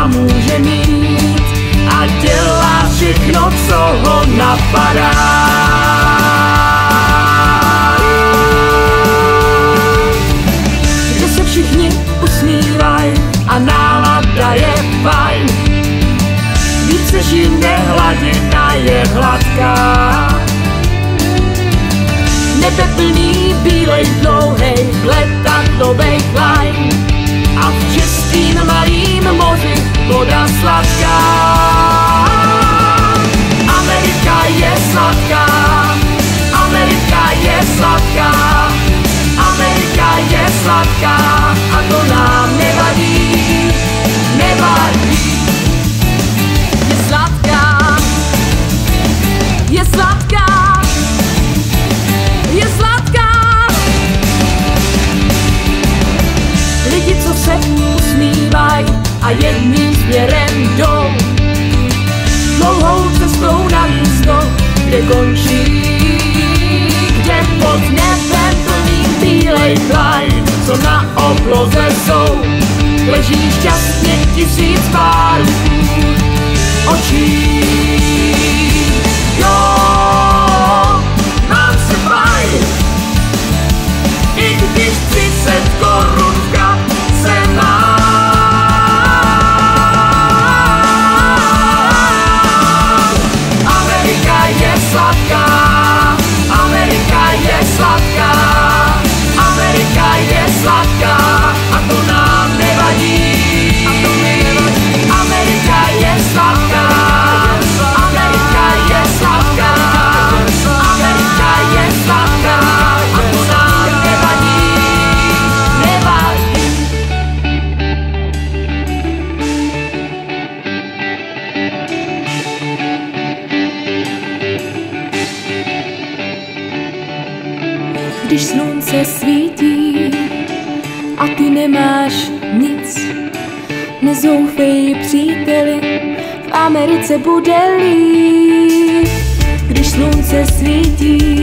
a může mít a dělá všechno, co ho napadá. Kde se všichni usmívají a nálada je fajn, víc než jinde hladina je hladká. Nebe plný bílej dlouhej letadlovej fajn a v čistým malým moři voda sladká. Amerika je sladká, Amerika je sladká, Amerika je sladká a to nám nevadí, nevadí. Je sladká, je sladká, je sladká. Lidi, co se usmívají a jedním směrem jdou dlouhou cestou na místo, kde končí, kde pod nebem plný bílej plajn, co na obloze jsou, leží šťastně tisíc párů očí. Jo, i když 30 korunka se má. Amerika je sladká, Amerika je sladká, Amerika je sladká a to nám nevadí, a to nevadí. Amerika je sladká, Amerika je sladká, Amerika je sladká. Když slunce svítí a ty nemáš nic, nezoufej, příteli, v Americe bude líp. Když slunce svítí